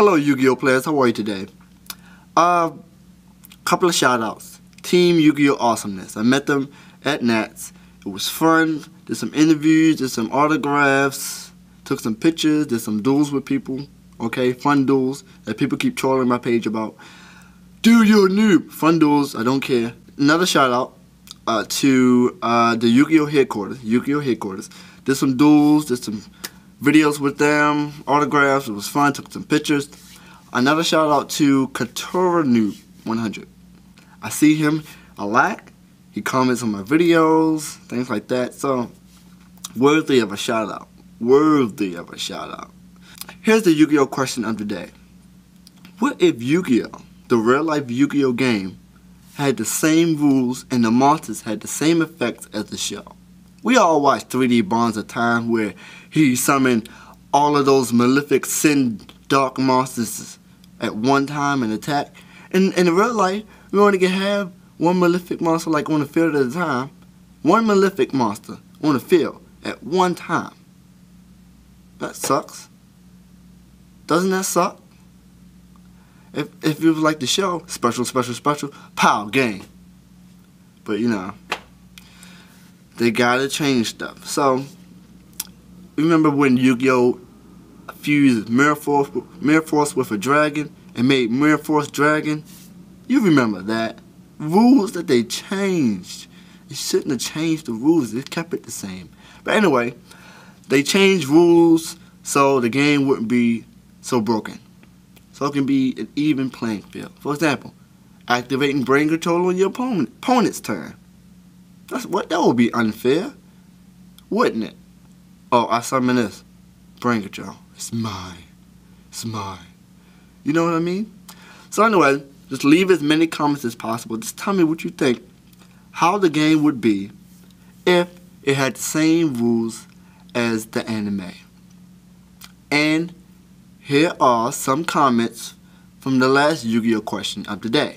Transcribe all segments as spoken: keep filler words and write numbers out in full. Hello Yu-Gi-Oh players, how are you today? A uh, couple of shout outs. Team Yu-Gi-Oh Awesomeness. I met them at Nats. It was fun, did some interviews, did some autographs, took some pictures, did some duels with people. Okay, fun duels that people keep trolling my page about. Dude, you're a noob. Fun duels, I don't care. Another shout out uh, to uh, the Yu-Gi-Oh Headquarters. Yu-Gi-Oh Headquarters. Did some duels, did some videos with them, autographs, it was fun, took some pictures. Another shout out to Katura Noob one hundred. I see him a lot, he comments on my videos, things like that, so worthy of a shout out, worthy of a shout out. Here's the Yu-Gi-Oh question of the day. What if Yu-Gi-Oh, the real life Yu-Gi-Oh game, had the same rules and the monsters had the same effects as the show? We all watch three D Bonds of Time where he summoned all of those malefic sin dark monsters at one time and attack. And in real life, we only can have one malefic monster like on the field at a time. One malefic monster on the field at one time. That sucks. Doesn't that suck? If, if you like the show, special, special, special, pow, game. But you know, they gotta change stuff. So, remember when Yu-Gi-Oh fused Mirror Force, Mirror Force with a Dragon and made Mirror Force Dragon? You remember that. Rules that they changed. It shouldn't have changed the rules. They kept it the same. But anyway, they changed rules so the game wouldn't be so broken. So it can be an even playing field. For example, activating Brain Control on your opponent, opponent's turn. That's what, that would be unfair, wouldn't it? Oh, I summon this. Brain Control. It's mine. It's mine. You know what I mean? So anyway, just leave as many comments as possible. Just tell me what you think, how the game would be if it had the same rules as the anime. And here are some comments from the last Yu-Gi-Oh question of the day.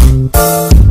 Thank you.